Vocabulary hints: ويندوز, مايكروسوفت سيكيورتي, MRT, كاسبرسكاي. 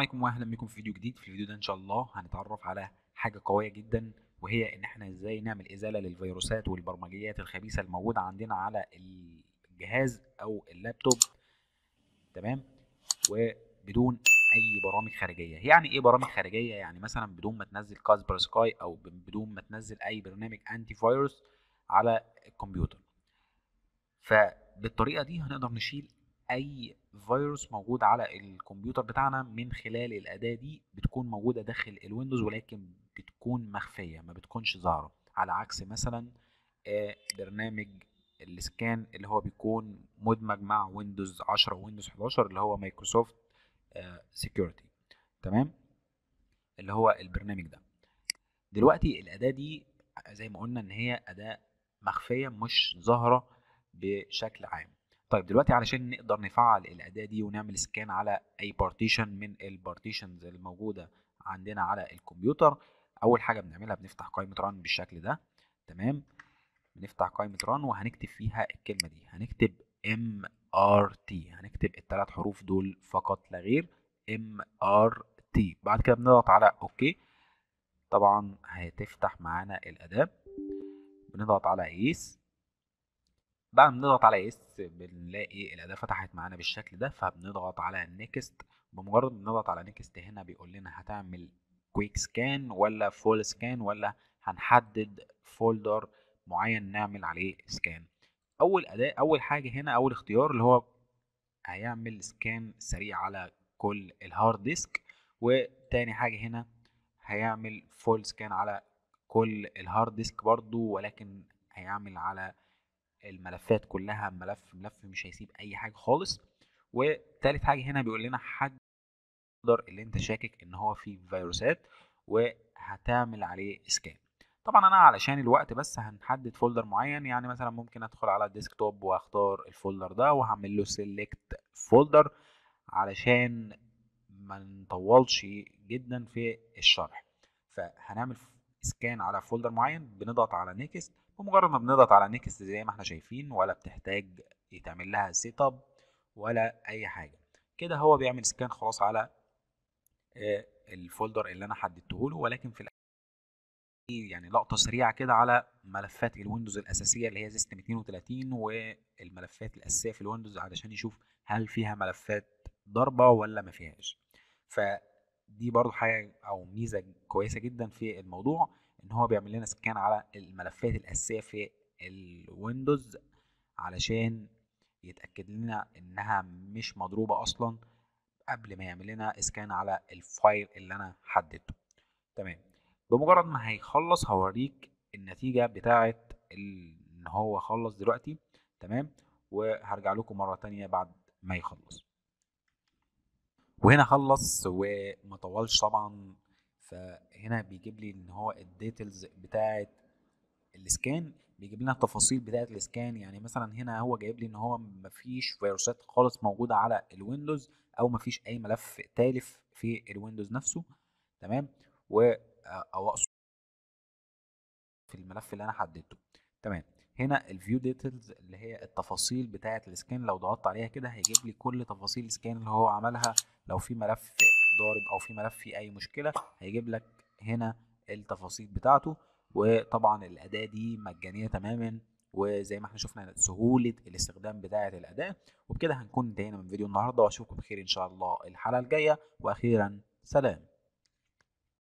عليكم واهلا بكم في فيديو جديد. في الفيديو ده ان شاء الله هنتعرف على حاجه قويه جدا، وهي ان احنا ازاي نعمل ازاله للفيروسات والبرمجيات الخبيثه الموجوده عندنا على الجهاز او اللابتوب، تمام، وبدون اي برامج خارجيه. يعني ايه برامج خارجيه؟ يعني مثلا بدون ما تنزل كاسبرسكاي او بدون ما تنزل اي برنامج انتي فيروس على الكمبيوتر. فبالطريقه دي هنقدر نشيل اي فيروس موجود على الكمبيوتر بتاعنا من خلال الاداه دي. بتكون موجوده داخل الويندوز ولكن بتكون مخفيه، ما بتكونش ظاهره، على عكس مثلا برنامج السكان اللي هو بيكون مدمج مع ويندوز 10 ويندوز 11 اللي هو مايكروسوفت سيكيورتي، تمام، اللي هو البرنامج ده. دلوقتي الاداه دي زي ما قلنا ان هي اداه مخفيه مش ظاهره بشكل عام. طيب دلوقتي علشان نقدر نفعل الاداه دي ونعمل سكان على اي بارتيشن من البارتيشنز الموجوده عندنا على الكمبيوتر، اول حاجه بنعملها بنفتح قائمه ران بالشكل ده، تمام. بنفتح قائمه ران وهنكتب فيها الكلمه دي، هنكتب MRT، هنكتب الثلاث حروف دول فقط لا غير، MRT. بعد كده بنضغط على اوكي، طبعا هتفتح معانا الاداه. بنضغط على يس، بعد ما بنضغط على اس بنلاقي الاداه فتحت معانا بالشكل ده، فبنضغط على نيكست. بمجرد ما نضغط على نيكست هنا بيقول لنا هتعمل كويك سكان ولا فول سكان، ولا هنحدد فولدر معين نعمل عليه سكان. اول حاجه هنا، اول اختيار اللي هو هيعمل سكان سريع على كل الهارد ديسك، وتاني حاجه هنا هيعمل فول سكان على كل الهارد ديسك برضو، ولكن هيعمل على الملفات كلها، ملف ملف، مش هيسيب اي حاجه خالص. وتالت حاجه هنا بيقول لنا حضر اللي انت شاكك ان هو فيه فيروسات وهتعمل عليه سكان. طبعا انا علشان الوقت بس هنحدد فولدر معين، يعني مثلا ممكن ادخل على الديسك توب واختار الفولدر ده وهعمل له سيلكت فولدر علشان ما نطولش جدا في الشرح. فهنعمل سكان على فولدر معين، بنضغط على نيكست. ومجرد ما بنضغط على نيكست زي ما احنا شايفين، ولا بتحتاج يتعمل لها سيت اب ولا اي حاجه، كده هو بيعمل سكان خلاص على الفولدر اللي انا حددته له. ولكن في يعني لقطه سريعه كده على ملفات الويندوز الاساسيه اللي هي سيستم 32 والملفات الاساسيه في الويندوز، علشان يشوف هل فيها ملفات ضربه ولا ما فيهاش. فدي برضو حاجه او ميزه كويسه جدا في الموضوع، ان هو بيعمل لنا سكان على الملفات الاساسيه في الويندوز علشان يتاكد لنا انها مش مضروبه اصلا قبل ما يعمل لنا سكان على الفايل اللي انا حددته، تمام. بمجرد ما هيخلص هوريك النتيجه بتاعه ان هو خلص دلوقتي، تمام، وهرجع لكم مره تانية بعد ما يخلص. وهنا خلص وما طولش طبعا، فهنا بيجيب لي ان هو الديتيلز بتاعه السكان، بيجيب لنا التفاصيل بتاعه السكان. يعني مثلا هنا هو جايب لي ان هو مفيش فيروسات خالص موجوده على الويندوز، او مفيش اي ملف تالف في الويندوز نفسه، تمام، او اقصد في الملف اللي انا حددته، تمام. هنا الفيو ديتيلز اللي هي التفاصيل بتاعه السكان، لو ضغطت عليها كده هيجيب لي كل تفاصيل السكان اللي هو عملها. لو في ملف ضارب او في ملف فيه اي مشكله هيجيب لك هنا التفاصيل بتاعته. وطبعا الاداه دي مجانيه تماما، وزي ما احنا شفنا سهوله الاستخدام بتاعه الاداه. وبكده هنكون انتهينا من فيديو النهارده، واشوفكم بخير ان شاء الله الحلقه الجايه، واخيرا سلام.